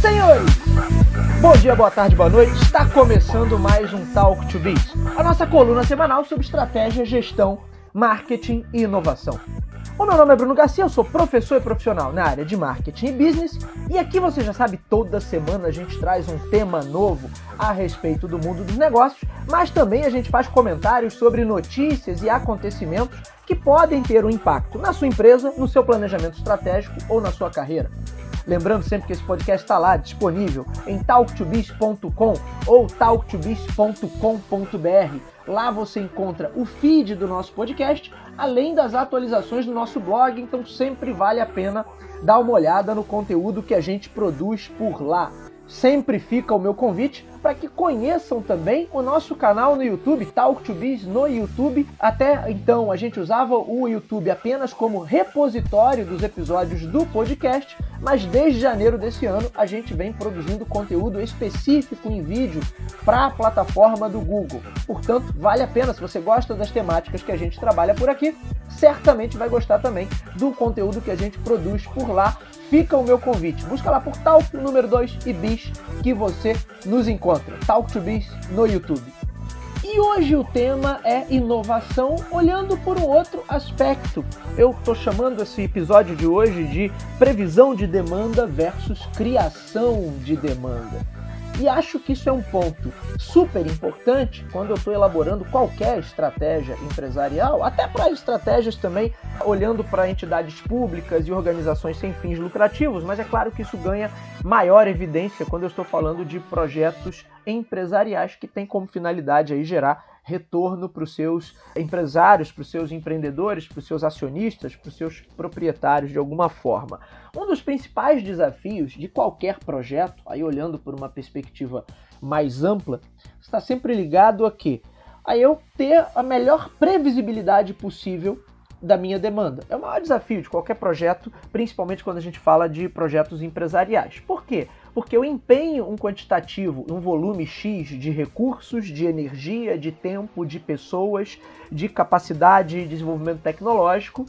Senhores, bom dia, boa tarde, boa noite. Está começando mais um Talk2Biz, a nossa coluna semanal sobre estratégia, gestão, marketing e inovação. O meu nome é Bruno Garcia, eu sou professor e profissional na área de marketing e business, e aqui você já sabe, toda semana a gente traz um tema novo a respeito do mundo dos negócios, mas também a gente faz comentários sobre notícias e acontecimentos que podem ter um impacto na sua empresa, no seu planejamento estratégico ou na sua carreira. Lembrando sempre que esse podcast está lá, disponível em talk2biz.com ou talk2biz.com.br. Lá você encontra o feed do nosso podcast, além das atualizações do nosso blog, então sempre vale a pena dar uma olhada no conteúdo que a gente produz por lá. Sempre fica o meu convite para que conheçam também o nosso canal no YouTube, Talk2Biz no YouTube. Até então a gente usava o YouTube apenas como repositório dos episódios do podcast, mas desde janeiro desse ano a gente vem produzindo conteúdo específico em vídeo para a plataforma do Google. Portanto, vale a pena, se você gosta das temáticas que a gente trabalha por aqui, certamente vai gostar também do conteúdo que a gente produz por lá. Fica o meu convite, busca lá por Talk número 2 e Biz que você nos encontra, Talk2Biz no YouTube. E hoje o tema é inovação, olhando por um outro aspecto. Eu estou chamando esse episódio de hoje de previsão de demanda versus criação de demanda. E acho que isso é um ponto super importante quando eu estou elaborando qualquer estratégia empresarial, até para estratégias também olhando para entidades públicas e organizações sem fins lucrativos, mas é claro que isso ganha maior evidência quando eu estou falando de projetos empresariais que têm como finalidade aí gerar retorno para os seus empresários, para os seus empreendedores, para os seus acionistas, para os seus proprietários de alguma forma. Um dos principais desafios de qualquer projeto, aí olhando por uma perspectiva mais ampla, está sempre ligado a quê? A eu ter a melhor previsibilidade possível da minha demanda. É o maior desafio de qualquer projeto, principalmente quando a gente fala de projetos empresariais. Por quê? Porque eu empenho um quantitativo, um volume X de recursos, de energia, de tempo, de pessoas, de capacidade, de desenvolvimento tecnológico,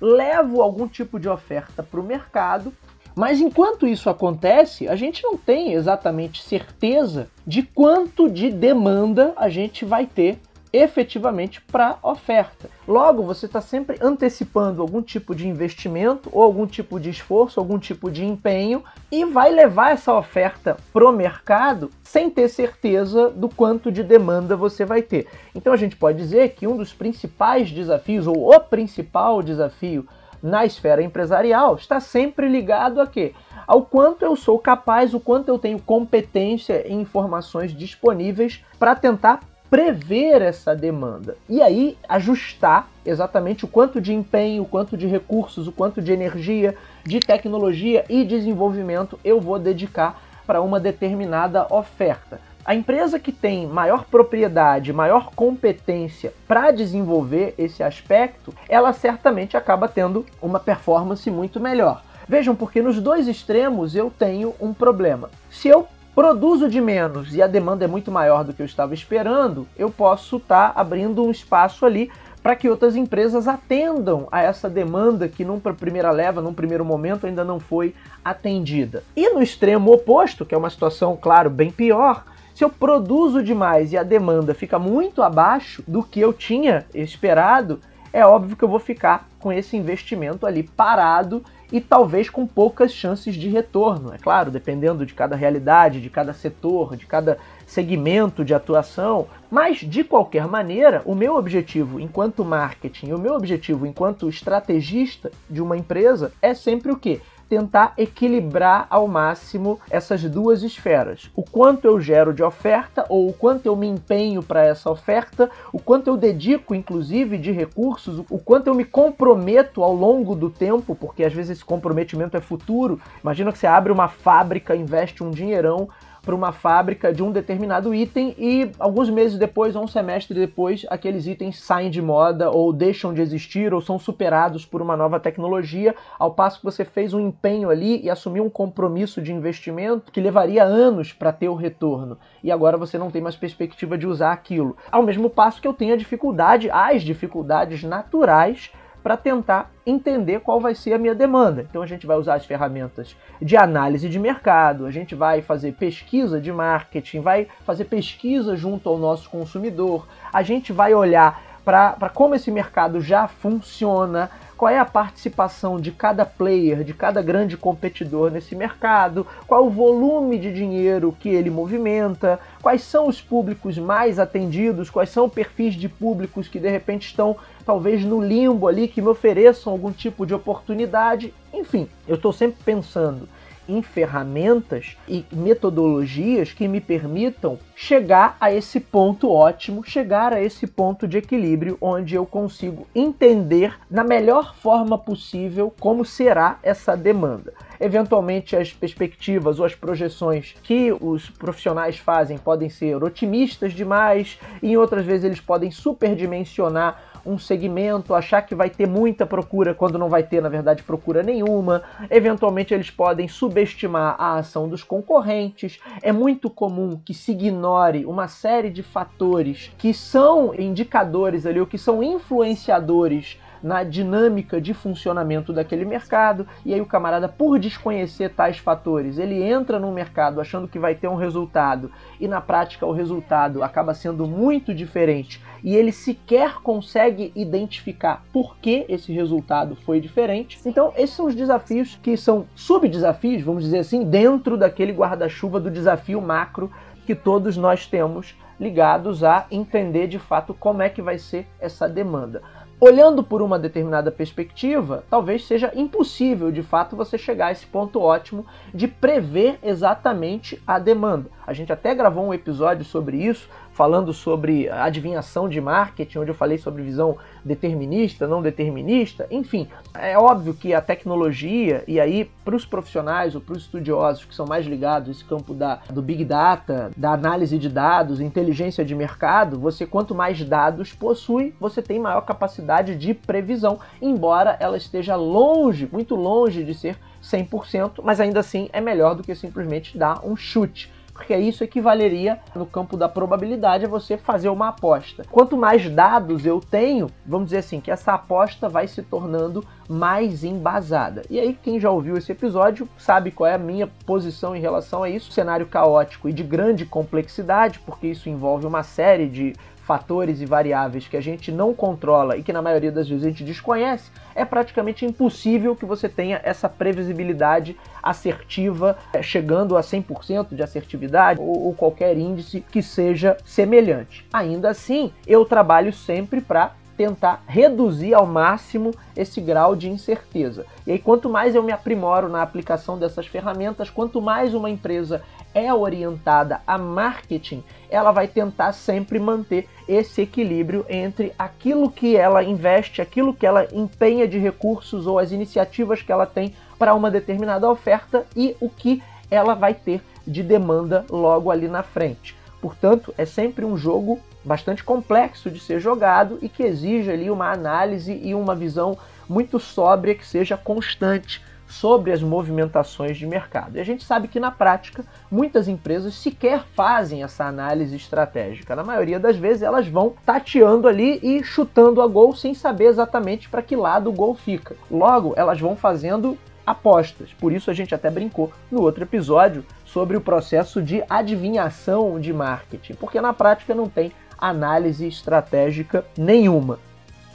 levo algum tipo de oferta para o mercado, mas enquanto isso acontece, a gente não tem exatamente certeza de quanto de demanda a gente vai ter efetivamente para oferta. Logo, você está sempre antecipando algum tipo de investimento ou algum tipo de esforço, algum tipo de empenho e vai levar essa oferta pro mercado sem ter certeza do quanto de demanda você vai ter. Então a gente pode dizer que um dos principais desafios ou o principal desafio na esfera empresarial está sempre ligado a quê? Ao quanto eu sou capaz, o quanto eu tenho competência e informações disponíveis para tentar prever essa demanda e aí ajustar exatamente o quanto de empenho, o quanto de recursos, o quanto de energia, de tecnologia e desenvolvimento eu vou dedicar para uma determinada oferta. A empresa que tem maior propriedade, maior competência para desenvolver esse aspecto, ela certamente acaba tendo uma performance muito melhor. Vejam, porque nos dois extremos eu tenho um problema. Se eu produzo de menos e a demanda é muito maior do que eu estava esperando, eu posso estar abrindo um espaço ali para que outras empresas atendam a essa demanda que numa primeira leva, num primeiro momento, ainda não foi atendida. E no extremo oposto, que é uma situação, claro, bem pior, se eu produzo demais e a demanda fica muito abaixo do que eu tinha esperado, é óbvio que eu vou ficar com esse investimento ali parado e talvez com poucas chances de retorno. É claro, dependendo de cada realidade, de cada setor, de cada segmento de atuação. Mas, de qualquer maneira, o meu objetivo enquanto marketing, o meu objetivo enquanto estrategista de uma empresa é sempre o quê? Tentar equilibrar ao máximo essas duas esferas. O quanto eu gero de oferta, ou o quanto eu me empenho para essa oferta, o quanto eu dedico, inclusive, de recursos, o quanto eu me comprometo ao longo do tempo, porque às vezes esse comprometimento é futuro. Imagina que você abre uma fábrica, investe um dinheirão, para uma fábrica de um determinado item e alguns meses depois, ou um semestre depois, aqueles itens saem de moda ou deixam de existir ou são superados por uma nova tecnologia, ao passo que você fez um empenho ali e assumiu um compromisso de investimento que levaria anos para ter o retorno. E agora você não tem mais perspectiva de usar aquilo. Ao mesmo passo que eu tenho a dificuldade, as dificuldades naturais para tentar entender qual vai ser a minha demanda. Então a gente vai usar as ferramentas de análise de mercado, a gente vai fazer pesquisa de marketing, vai fazer pesquisa junto ao nosso consumidor, a gente vai olhar para como esse mercado já funciona, qual é a participação de cada player, de cada grande competidor nesse mercado, qual o volume de dinheiro que ele movimenta, quais são os públicos mais atendidos, quais são perfis de públicos que de repente estão talvez no limbo ali, que me ofereçam algum tipo de oportunidade. Enfim, eu estou sempre pensando em ferramentas e metodologias que me permitam chegar a esse ponto ótimo, chegar a esse ponto de equilíbrio onde eu consigo entender na melhor forma possível como será essa demanda. Eventualmente as perspectivas ou as projeções que os profissionais fazem podem ser otimistas demais, e em outras vezes eles podem superdimensionar um segmento, achar que vai ter muita procura quando não vai ter, na verdade, procura nenhuma. Eventualmente eles podem subestimar a ação dos concorrentes. É muito comum que se ignore uma série de fatores que são indicadores ali, ou que são influenciadores na dinâmica de funcionamento daquele mercado, e aí o camarada, por desconhecer tais fatores, ele entra no mercado achando que vai ter um resultado, e na prática o resultado acaba sendo muito diferente, e ele sequer consegue identificar por que esse resultado foi diferente. Então esses são os desafios que são subdesafios, vamos dizer assim, dentro daquele guarda-chuva do desafio macro que todos nós temos, ligados a entender de fato como é que vai ser essa demanda. Olhando por uma determinada perspectiva, talvez seja impossível, de fato, você chegar a esse ponto ótimo de prever exatamente a demanda. A gente até gravou um episódio sobre isso, falando sobre adivinhação de marketing, onde eu falei sobre visão determinista, não determinista. Enfim, é óbvio que a tecnologia, e aí para os profissionais ou para os estudiosos que são mais ligados a esse campo do Big Data, da análise de dados, inteligência de mercado, você quanto mais dados possui, você tem maior capacidade de previsão, embora ela esteja longe, muito longe de ser 100%, mas ainda assim é melhor do que simplesmente dar um chute. Porque isso equivaleria, no campo da probabilidade, a você fazer uma aposta. Quanto mais dados eu tenho, vamos dizer assim, que essa aposta vai se tornando mais embasada. E aí, quem já ouviu esse episódio sabe qual é a minha posição em relação a isso. Cenário caótico e de grande complexidade, porque isso envolve uma série de fatores e variáveis que a gente não controla e que na maioria das vezes a gente desconhece, é praticamente impossível que você tenha essa previsibilidade assertiva, chegando a 100% de assertividade ou qualquer índice que seja semelhante. Ainda assim, eu trabalho sempre para tentar reduzir ao máximo esse grau de incerteza. E aí, quanto mais eu me aprimoro na aplicação dessas ferramentas, quanto mais uma empresa é orientada a marketing, ela vai tentar sempre manter esse equilíbrio entre aquilo que ela investe, aquilo que ela empenha de recursos ou as iniciativas que ela tem para uma determinada oferta e o que ela vai ter de demanda logo ali na frente. Portanto, é sempre um jogo bastante complexo de ser jogado e que exige ali uma análise e uma visão muito sóbria que seja constante sobre as movimentações de mercado. E a gente sabe que na prática muitas empresas sequer fazem essa análise estratégica. Na maioria das vezes elas vão tateando ali e chutando a gol sem saber exatamente para que lado o gol fica. Logo, elas vão fazendo apostas. Por isso a gente até brincou no outro episódio sobre o processo de adivinhação de marketing, porque na prática não tem análise estratégica nenhuma.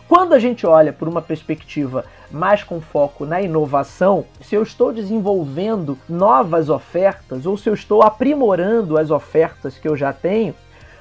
Quando a gente olha por uma perspectiva mais com foco na inovação, se eu estou desenvolvendo novas ofertas ou se eu estou aprimorando as ofertas que eu já tenho,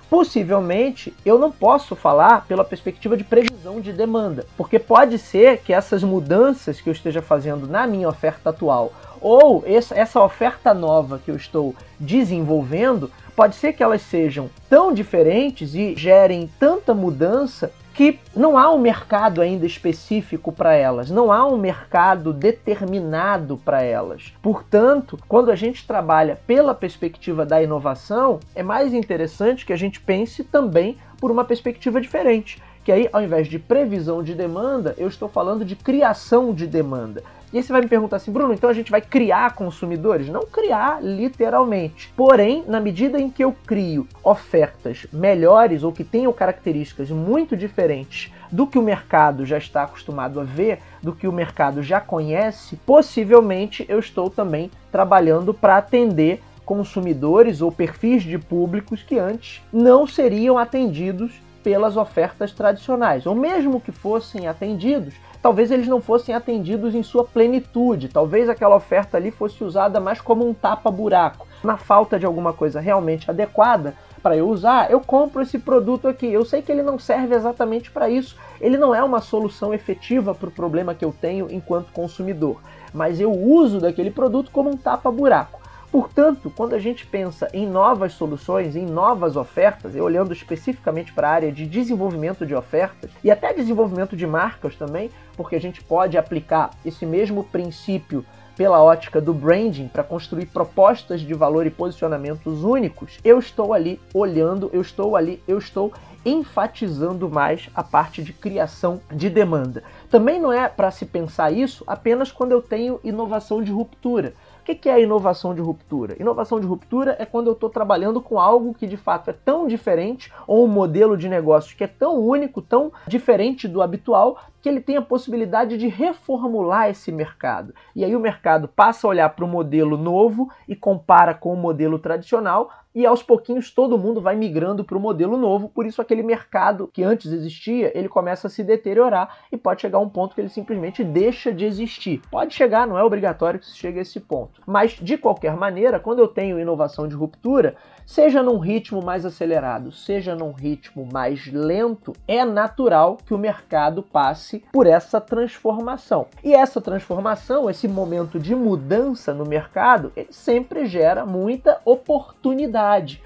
possivelmente eu não posso falar pela perspectiva de previsão de demanda, porque pode ser que essas mudanças que eu esteja fazendo na minha oferta atual ou essa oferta nova que eu estou desenvolvendo, pode ser que elas sejam tão diferentes e gerem tanta mudança que não há um mercado ainda específico para elas, não há um mercado determinado para elas. Portanto, quando a gente trabalha pela perspectiva da inovação, é mais interessante que a gente pense também por uma perspectiva diferente, que aí, ao invés de previsão de demanda, eu estou falando de criação de demanda. E aí você vai me perguntar assim, Bruno, então a gente vai criar consumidores? Não criar literalmente. Porém, na medida em que eu crio ofertas melhores ou que tenham características muito diferentes do que o mercado já está acostumado a ver, do que o mercado já conhece, possivelmente eu estou também trabalhando para atender consumidores ou perfis de públicos que antes não seriam atendidos pelas ofertas tradicionais, ou mesmo que fossem atendidos, talvez eles não fossem atendidos em sua plenitude, talvez aquela oferta ali fosse usada mais como um tapa-buraco. Na falta de alguma coisa realmente adequada para eu usar, eu compro esse produto aqui, eu sei que ele não serve exatamente para isso, ele não é uma solução efetiva para o problema que eu tenho enquanto consumidor, mas eu uso daquele produto como um tapa-buraco. Portanto, quando a gente pensa em novas soluções, em novas ofertas, e olhando especificamente para a área de desenvolvimento de ofertas, e até desenvolvimento de marcas também, porque a gente pode aplicar esse mesmo princípio pela ótica do branding para construir propostas de valor e posicionamentos únicos, eu estou ali olhando, eu estou enfatizando mais a parte de criação de demanda. Também não é para se pensar isso apenas quando eu tenho inovação de ruptura. O que é a inovação de ruptura? Inovação de ruptura é quando eu estou trabalhando com algo que de fato é tão diferente, ou um modelo de negócio que é tão único, tão diferente do habitual, que ele tem a possibilidade de reformular esse mercado. E aí o mercado passa a olhar para o modelo novo e compara com o modelo tradicional, e aos pouquinhos todo mundo vai migrando para o modelo novo, por isso aquele mercado que antes existia, ele começa a se deteriorar e pode chegar a um ponto que ele simplesmente deixa de existir. Pode chegar, não é obrigatório que se chegue a esse ponto. Mas, de qualquer maneira, quando eu tenho inovação de ruptura, seja num ritmo mais acelerado, seja num ritmo mais lento, é natural que o mercado passe por essa transformação. E essa transformação, esse momento de mudança no mercado, ele sempre gera muita oportunidade.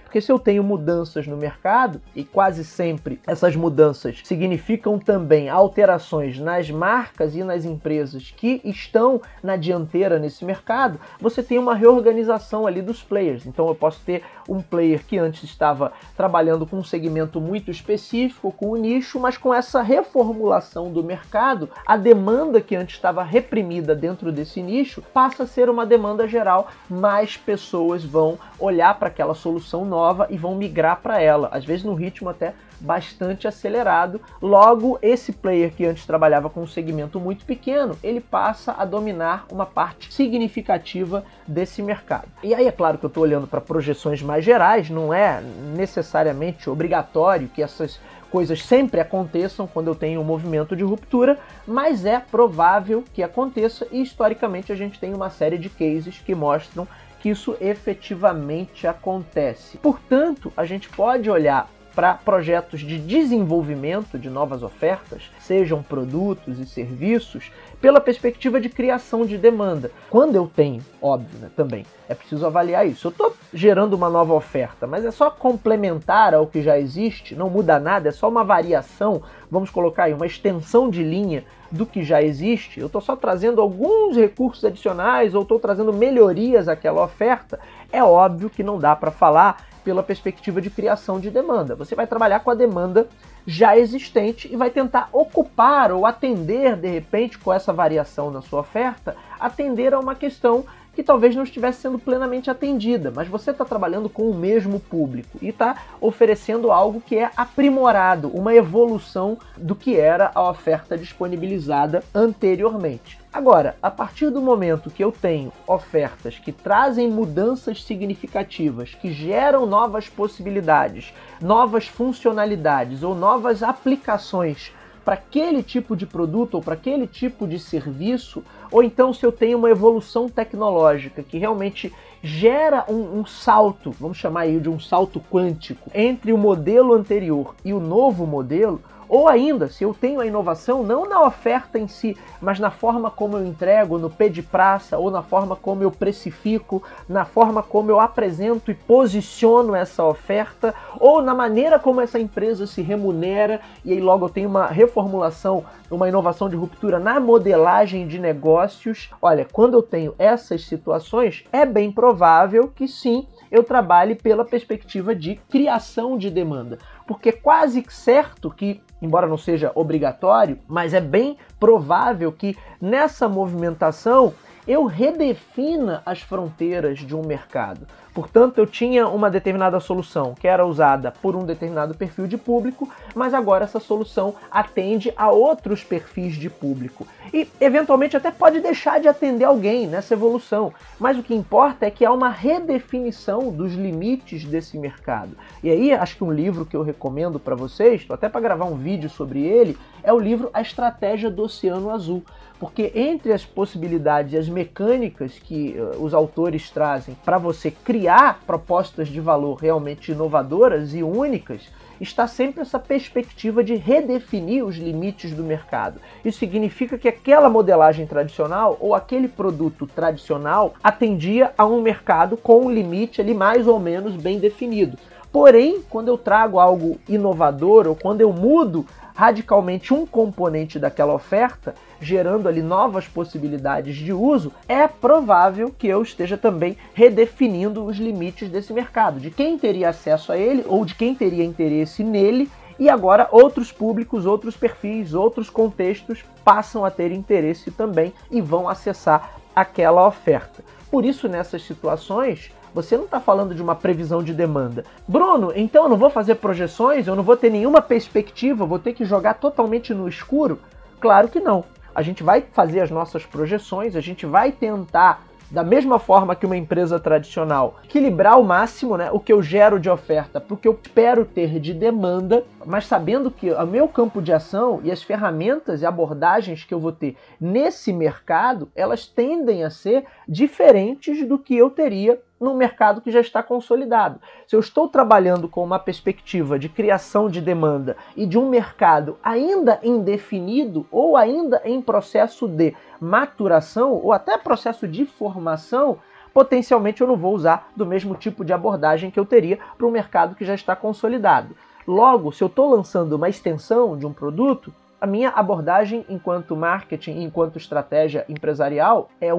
Porque se eu tenho mudanças no mercado, e quase sempre essas mudanças significam também alterações nas marcas e nas empresas que estão na dianteira nesse mercado, você tem uma reorganização ali dos players. Então eu posso ter um player que antes estava trabalhando com um segmento muito específico, com um nicho, mas com essa reformulação do mercado, a demanda que antes estava reprimida dentro desse nicho passa a ser uma demanda geral, mais pessoas vão olhar para aquela solução nova e vão migrar para ela, às vezes num ritmo até bastante acelerado. Logo, esse player que antes trabalhava com um segmento muito pequeno, ele passa a dominar uma parte significativa desse mercado. E aí é claro que eu estou olhando para projeções mais gerais, não é necessariamente obrigatório que essas coisas sempre aconteçam quando eu tenho um movimento de ruptura, mas é provável que aconteça e historicamente a gente tem uma série de cases que mostram que isso efetivamente acontece. Portanto, a gente pode olhar para projetos de desenvolvimento de novas ofertas, sejam produtos e serviços, pela perspectiva de criação de demanda. Quando eu tenho, óbvio, né, também, é preciso avaliar isso. Eu estou gerando uma nova oferta, mas é só complementar ao que já existe, não muda nada, é só uma variação, vamos colocar aí uma extensão de linha do que já existe, eu estou só trazendo alguns recursos adicionais ou estou trazendo melhorias àquela oferta, é óbvio que não dá para falar pela perspectiva de criação de demanda. Você vai trabalhar com a demanda já existente e vai tentar ocupar ou atender, de repente, com essa variação na sua oferta, atender a uma questão que talvez não estivesse sendo plenamente atendida, mas você está trabalhando com o mesmo público e está oferecendo algo que é aprimorado, uma evolução do que era a oferta disponibilizada anteriormente. Agora, a partir do momento que eu tenho ofertas que trazem mudanças significativas, que geram novas possibilidades, novas funcionalidades ou novas aplicações para aquele tipo de produto ou para aquele tipo de serviço, ou então se eu tenho uma evolução tecnológica que realmente gera um salto, vamos chamar aí de um salto quântico, entre o modelo anterior e o novo modelo, Ou ainda, se eu tenho a inovação, não na oferta em si, mas na forma como eu entrego, no pé de praça, ou na forma como eu precifico, na forma como eu apresento e posiciono essa oferta, ou na maneira como essa empresa se remunera, e aí logo eu tenho uma reformulação, uma inovação de ruptura na modelagem de negócios. Olha, quando eu tenho essas situações, é bem provável que sim, eu trabalhe pela perspectiva de criação de demanda. Porque é quase certo que, embora não seja obrigatório, mas é bem provável que nessa movimentação eu redefina as fronteiras de um mercado. Portanto, eu tinha uma determinada solução que era usada por um determinado perfil de público, mas agora essa solução atende a outros perfis de público. E, eventualmente, até pode deixar de atender alguém nessa evolução. Mas o que importa é que há uma redefinição dos limites desse mercado. E aí, acho que um livro que eu recomendo para vocês, estou até para gravar um vídeo sobre ele, é o livro A Estratégia do Oceano Azul. Porque entre as possibilidades e as mecânicas que os autores trazem para você criar propostas de valor realmente inovadoras e únicas, está sempre essa perspectiva de redefinir os limites do mercado. Isso significa que aquela modelagem tradicional ou aquele produto tradicional atendia a um mercado com um limite ali mais ou menos bem definido. Porém, quando eu trago algo inovador ou quando eu mudo radicalmente um componente daquela oferta, gerando ali novas possibilidades de uso, é provável que eu esteja também redefinindo os limites desse mercado, de quem teria acesso a ele ou de quem teria interesse nele, e agora outros públicos, outros perfis, outros contextos passam a ter interesse também e vão acessar aquela oferta. Por isso, nessas situações, você não está falando de uma previsão de demanda. Bruno, então eu não vou fazer projeções, eu não vou ter nenhuma perspectiva, vou ter que jogar totalmente no escuro? Claro que não. A gente vai fazer as nossas projeções, a gente vai tentar, da mesma forma que uma empresa tradicional, equilibrar ao máximo, né, o que eu gero de oferta para o que eu espero ter de demanda, mas sabendo que o meu campo de ação e as ferramentas e abordagens que eu vou ter nesse mercado, elas tendem a ser diferentes do que eu teria num mercado que já está consolidado. Se eu estou trabalhando com uma perspectiva de criação de demanda e de um mercado ainda indefinido ou ainda em processo de maturação ou até processo de formação, potencialmente eu não vou usar do mesmo tipo de abordagem que eu teria para um mercado que já está consolidado. Logo, se eu estou lançando uma extensão de um produto, a minha abordagem enquanto marketing, enquanto estratégia empresarial é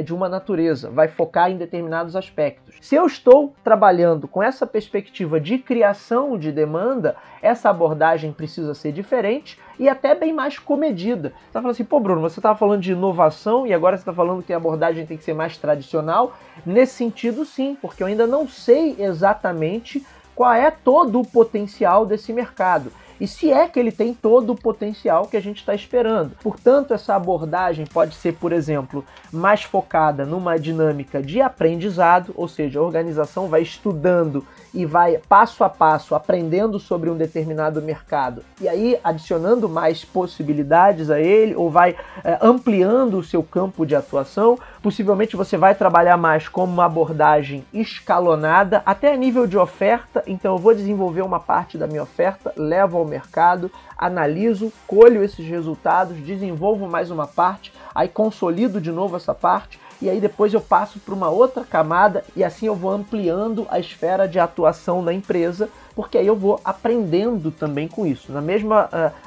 de uma natureza, vai focar em determinados aspectos. Se eu estou trabalhando com essa perspectiva de criação de demanda, essa abordagem precisa ser diferente e até bem mais comedida. Você está falando assim, pô Bruno, você estava falando de inovação e agora você está falando que a abordagem tem que ser mais tradicional? Nesse sentido sim, porque eu ainda não sei exatamente qual é todo o potencial desse mercado. E se é que ele tem todo o potencial que a gente está esperando. Portanto, essa abordagem pode ser, por exemplo, mais focada numa dinâmica de aprendizado, ou seja, a organização vai estudando e vai passo a passo aprendendo sobre um determinado mercado e aí adicionando mais possibilidades a ele ou vai ampliando o seu campo de atuação. Possivelmente você vai trabalhar mais como uma abordagem escalonada até a nível de oferta, então eu vou desenvolver uma parte da minha oferta, levo ao mercado, analiso, colho esses resultados, desenvolvo mais uma parte, aí consolido de novo essa parte e aí depois eu passo para uma outra camada e assim eu vou ampliando a esfera de atuação da empresa, porque aí eu vou aprendendo também com isso.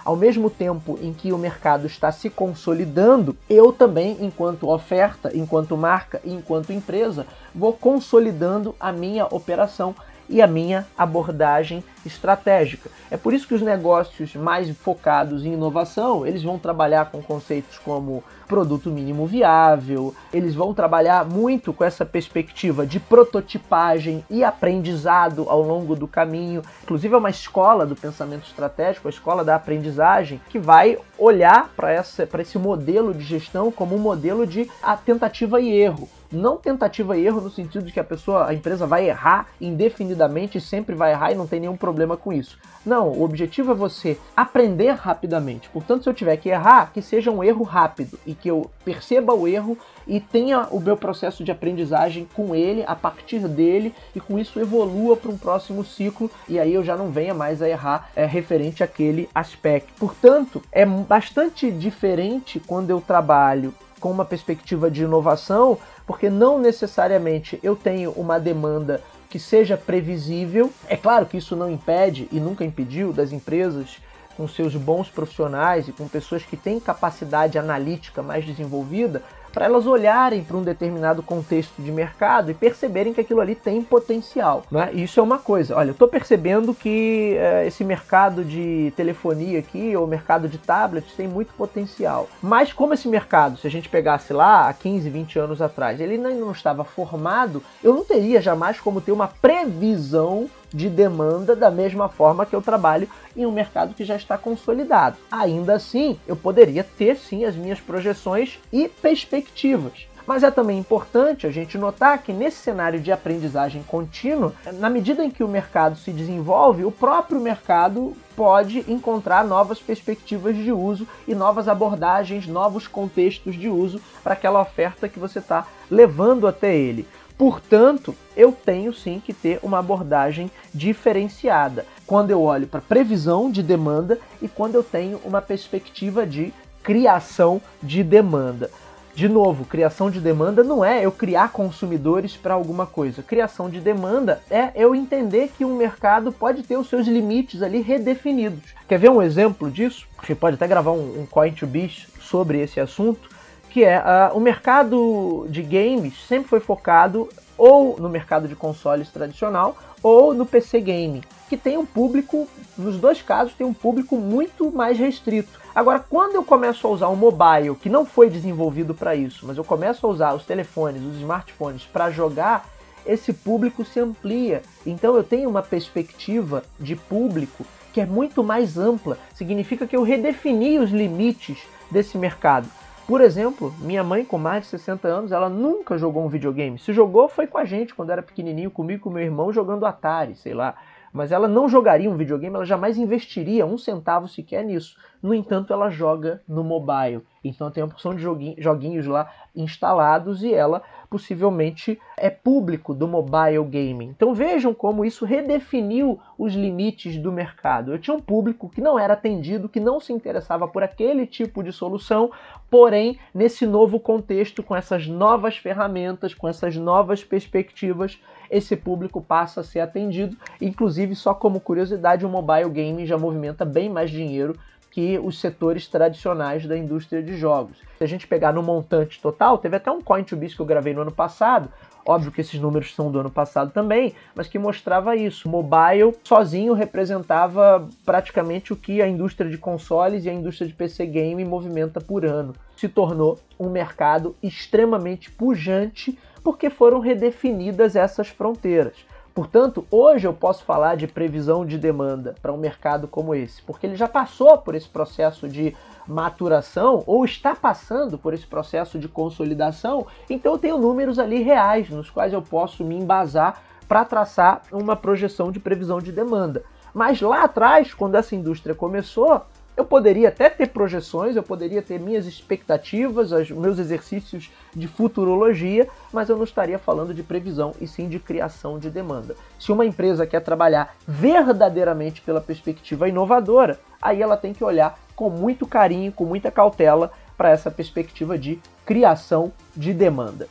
Ao mesmo tempo em que o mercado está se consolidando, eu também, enquanto oferta, enquanto marca, enquanto empresa, vou consolidando a minha operação e a minha abordagem estratégica. É por isso que os negócios mais focados em inovação, eles vão trabalhar com conceitos como produto mínimo viável, eles vão trabalhar muito com essa perspectiva de prototipagem e aprendizado ao longo do caminho. Inclusive é uma escola do pensamento estratégico, a escola da aprendizagem, que vai olhar para esse modelo de gestão como um modelo de tentativa e erro. Não tentativa e erro no sentido de que a empresa vai errar indefinidamente, sempre vai errar e não tem nenhum problema problema com isso. Não, o objetivo é você aprender rapidamente. Portanto, se eu tiver que errar, que seja um erro rápido e que eu perceba o erro e tenha o meu processo de aprendizagem com ele, a partir dele, e com isso evolua para um próximo ciclo, e aí eu já não venha mais a errar referente àquele aspecto. Portanto, é bastante diferente quando eu trabalho com uma perspectiva de inovação, porque não necessariamente eu tenho uma demanda que seja previsível. É claro que isso não impede, e nunca impediu, das empresas com seus bons profissionais e com pessoas que têm capacidade analítica mais desenvolvida, para elas olharem para um determinado contexto de mercado e perceberem que aquilo ali tem potencial, né? Isso é uma coisa. Olha, eu estou percebendo que esse mercado de telefonia aqui, ou mercado de tablets, tem muito potencial. Mas como esse mercado, se a gente pegasse lá há 15, 20 anos atrás, ele ainda não estava formado, eu não teria jamais como ter uma previsão de demanda da mesma forma que eu trabalho em um mercado que já está consolidado. Ainda assim, eu poderia ter sim as minhas projeções e perspectivas. Mas é também importante a gente notar que nesse cenário de aprendizagem contínua, na medida em que o mercado se desenvolve, o próprio mercado pode encontrar novas perspectivas de uso e novas abordagens, novos contextos de uso para aquela oferta que você está levando até ele. Portanto, eu tenho sim que ter uma abordagem diferenciada quando eu olho para previsão de demanda e quando eu tenho uma perspectiva de criação de demanda. De novo, criação de demanda não é eu criar consumidores para alguma coisa. Criação de demanda é eu entender que um mercado pode ter os seus limites ali redefinidos. Quer ver um exemplo disso? A gente pode até gravar um Talk2Biz sobre esse assunto, que é o mercado de games sempre foi focado ou no mercado de consoles tradicional ou no PC game, que tem um público, nos dois casos, tem um público muito mais restrito. Agora, quando eu começo a usar um mobile, que não foi desenvolvido para isso, mas eu começo a usar os telefones, os smartphones para jogar, esse público se amplia. Então eu tenho uma perspectiva de público que é muito mais ampla. Significa que eu redefini os limites desse mercado. Por exemplo, minha mãe, com mais de 60 anos, ela nunca jogou um videogame. Se jogou, foi com a gente, quando era pequenininho, comigo e com meu irmão, jogando Atari, sei lá. Mas ela não jogaria um videogame, ela jamais investiria um centavo sequer nisso. No entanto, ela joga no mobile. Então tem uma porção de joguinhos lá instalados e ela possivelmente é público do mobile gaming. Então vejam como isso redefiniu os limites do mercado. Eu tinha um público que não era atendido, que não se interessava por aquele tipo de solução, porém nesse novo contexto, com essas novas ferramentas, com essas novas perspectivas, esse público passa a ser atendido. Inclusive, só como curiosidade, o mobile gaming já movimenta bem mais dinheiro que os setores tradicionais da indústria de jogos. Se a gente pegar no montante total, teve até um Talk2Biz que eu gravei no ano passado, óbvio que esses números são do ano passado também, mas que mostrava isso. O mobile sozinho representava praticamente o que a indústria de consoles e a indústria de PC game movimenta por ano. Se tornou um mercado extremamente pujante, porque foram redefinidas essas fronteiras. Portanto, hoje eu posso falar de previsão de demanda para um mercado como esse, porque ele já passou por esse processo de maturação ou está passando por esse processo de consolidação, então eu tenho números ali reais nos quais eu posso me embasar para traçar uma projeção de previsão de demanda. Mas lá atrás, quando essa indústria começou, eu poderia até ter projeções, eu poderia ter minhas expectativas, os meus exercícios de futurologia, mas eu não estaria falando de previsão e sim de criação de demanda. Se uma empresa quer trabalhar verdadeiramente pela perspectiva inovadora, aí ela tem que olhar com muito carinho, com muita cautela para essa perspectiva de criação de demanda.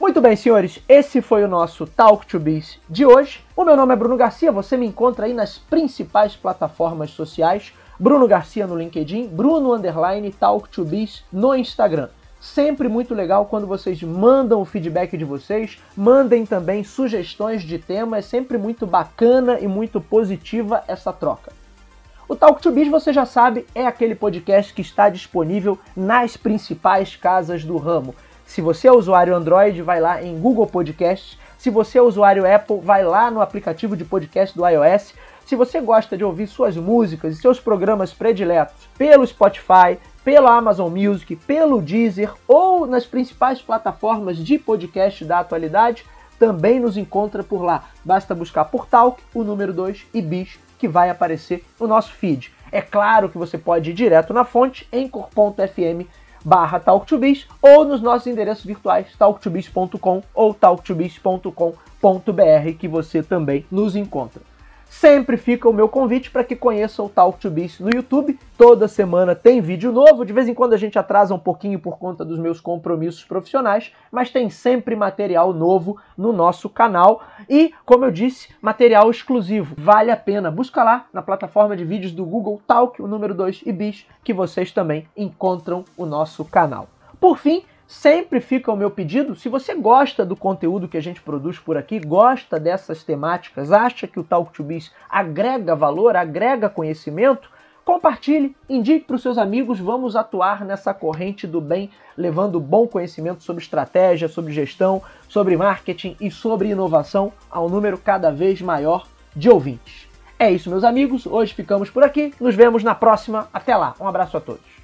Muito bem, senhores, esse foi o nosso Talk2Biz de hoje. O meu nome é Bruno Garcia, você me encontra aí nas principais plataformas sociais, Bruno Garcia no LinkedIn, Bruno_Talk2Biz no Instagram. Sempre muito legal quando vocês mandam o feedback de vocês, mandem também sugestões de tema, é sempre muito bacana e muito positiva essa troca. O Talk2Biz, você já sabe, é aquele podcast que está disponível nas principais casas do ramo. Se você é usuário Android, vai lá em Google Podcasts. Se você é usuário Apple, vai lá no aplicativo de podcast do iOS. Se você gosta de ouvir suas músicas e seus programas prediletos pelo Spotify, pela Amazon Music, pelo Deezer ou nas principais plataformas de podcast da atualidade, também nos encontra por lá. Basta buscar por Talk, o número 2 e Biz, que vai aparecer no nosso feed. É claro que você pode ir direto na fonte em anchor.fm/Talk2Biz ou nos nossos endereços virtuais talk2biz.com ou talk2biz.com.br, que você também nos encontra. Sempre fica o meu convite para que conheçam o Talk2Biz no YouTube. Toda semana tem vídeo novo, de vez em quando a gente atrasa um pouquinho por conta dos meus compromissos profissionais, mas tem sempre material novo no nosso canal e, como eu disse, material exclusivo. Vale a pena, busca lá na plataforma de vídeos do Google Talk, o número 2 e Biz, que vocês também encontram o nosso canal. Por fim, sempre fica o meu pedido, se você gosta do conteúdo que a gente produz por aqui, gosta dessas temáticas, acha que o Talk2Biz agrega valor, agrega conhecimento, compartilhe, indique para os seus amigos, vamos atuar nessa corrente do bem, levando bom conhecimento sobre estratégia, sobre gestão, sobre marketing e sobre inovação a um número cada vez maior de ouvintes. É isso, meus amigos, hoje ficamos por aqui, nos vemos na próxima, até lá, um abraço a todos.